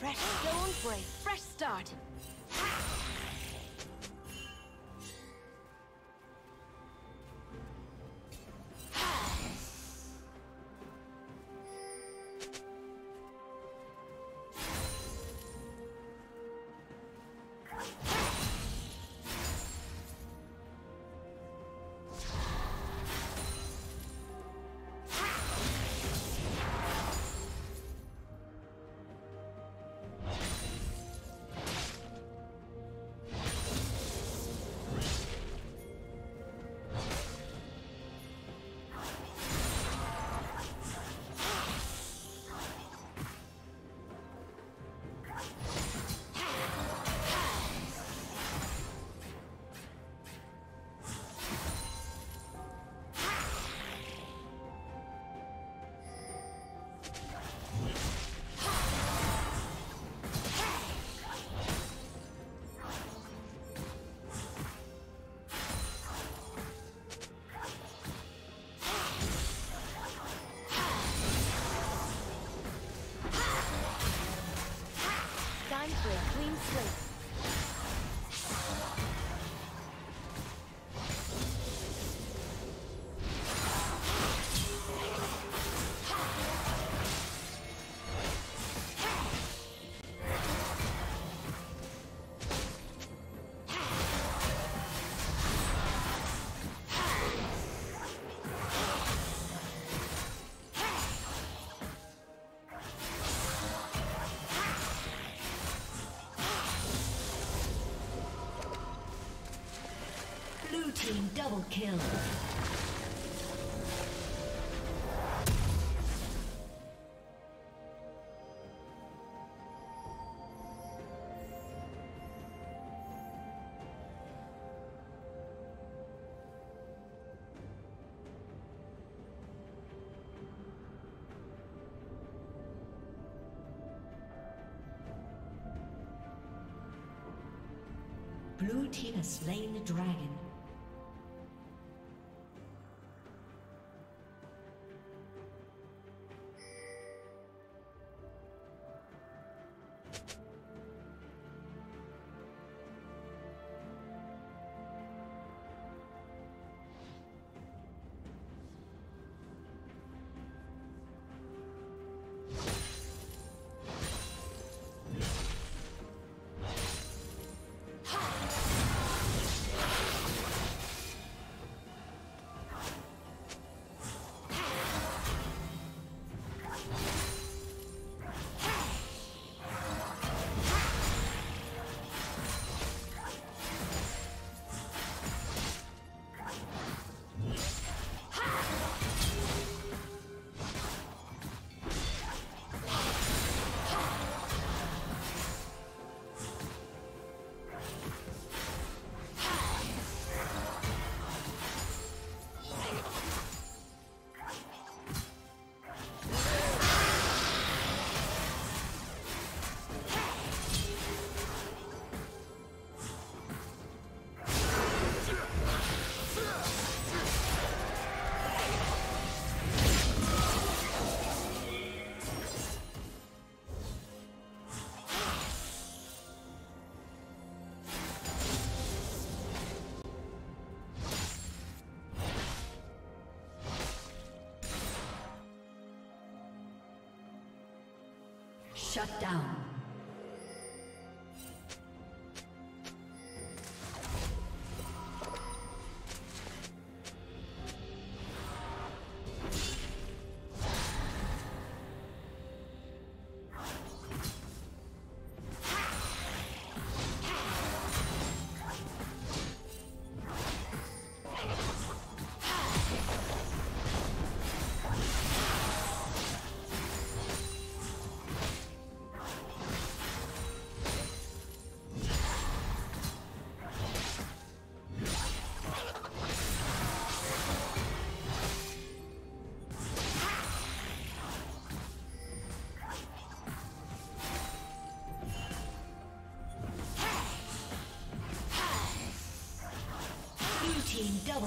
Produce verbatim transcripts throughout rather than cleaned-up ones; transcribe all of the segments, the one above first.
Fresh stone for a fresh start. Double kill. Blue team has slain the dragon. Shut down. Double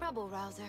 Trouble rouser.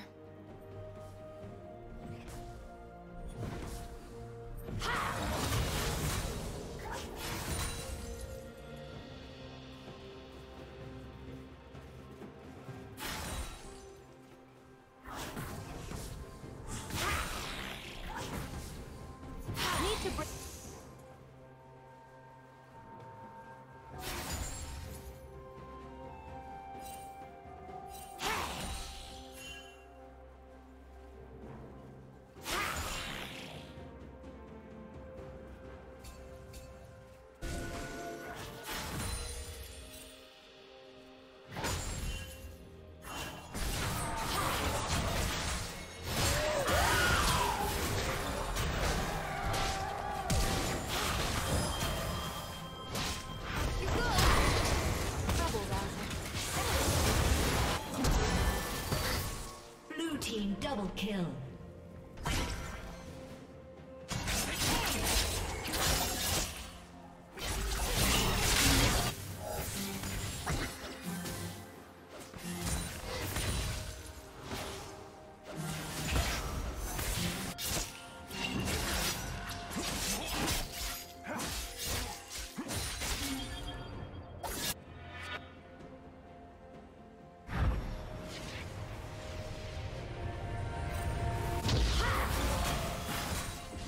Double kill.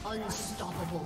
Unstoppable.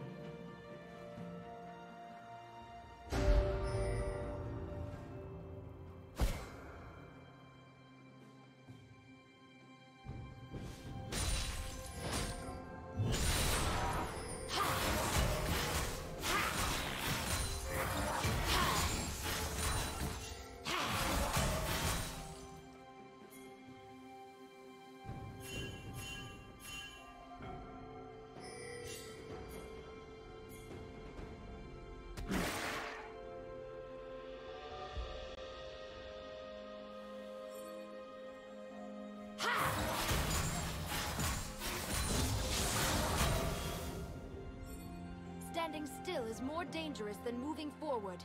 Standing still is more dangerous than moving forward.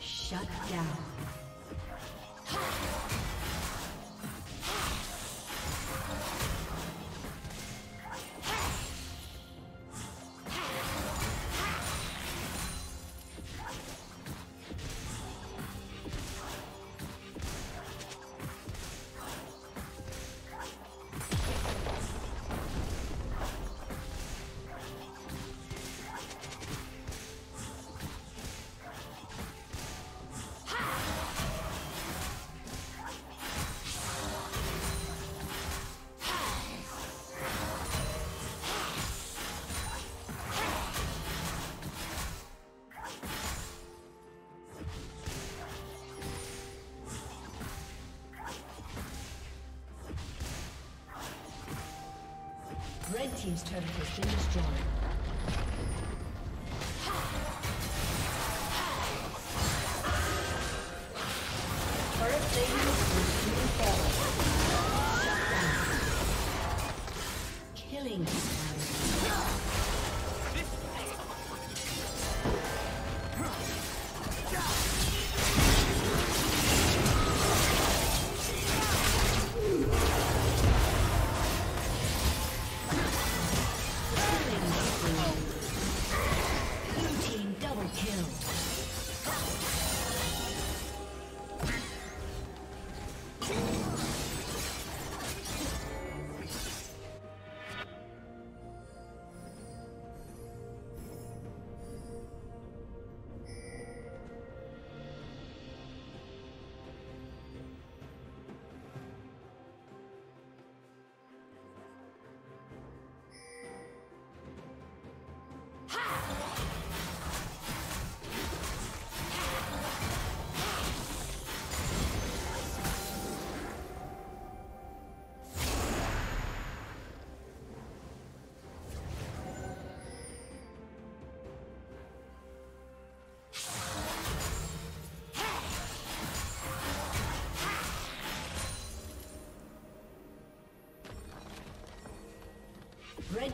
Shut down. Red team's turret has been destroyed. Turret ladies will soon fall.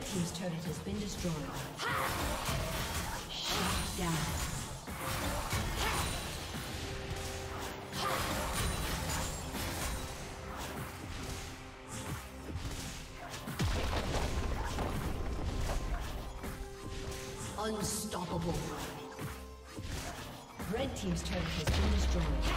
team's turret has been destroyed. Shut down. Unstoppable. Red team's turret has been destroyed.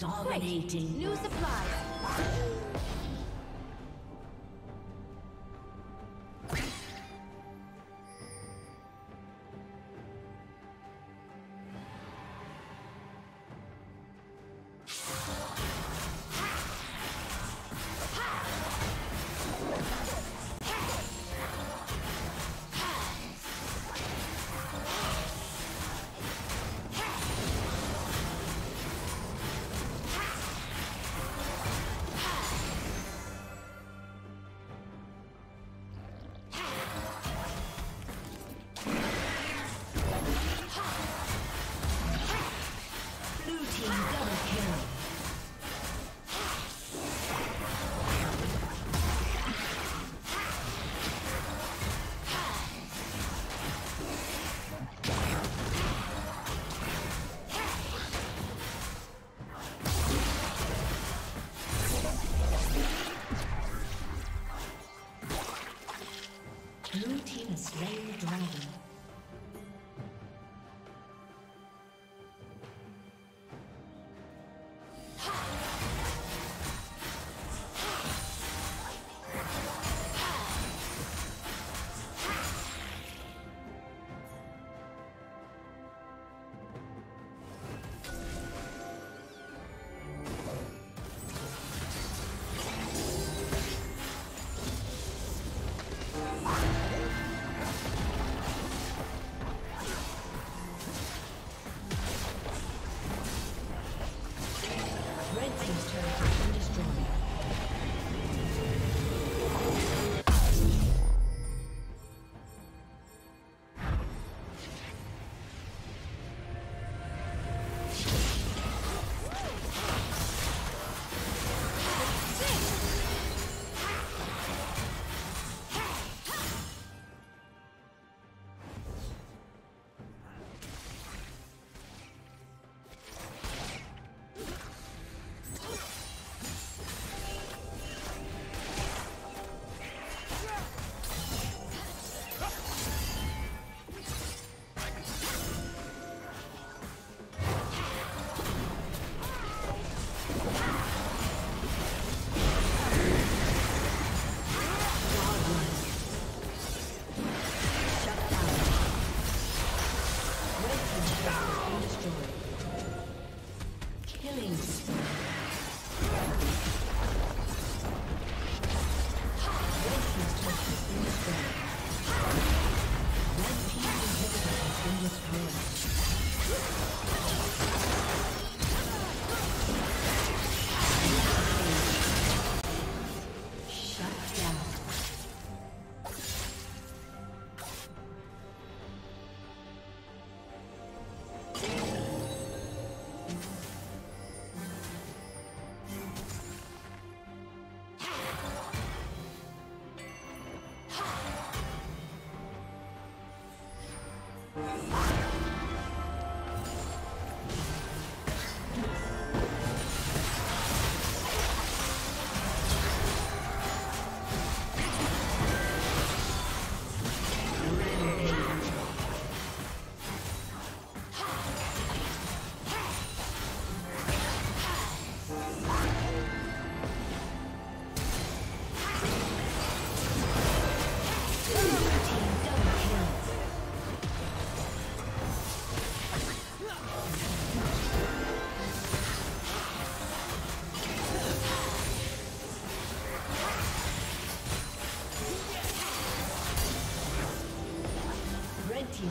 Dominating. New supplies.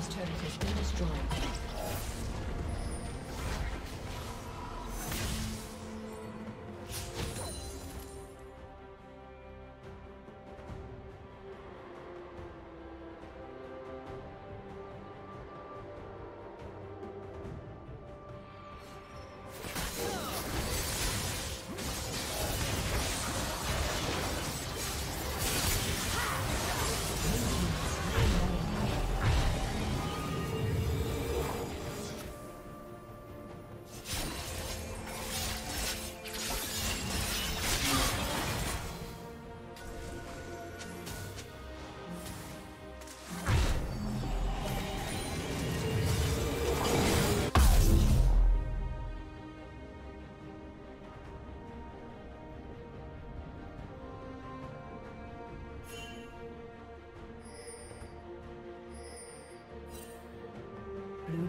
team's turret has been destroyed. Blue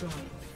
Drawing.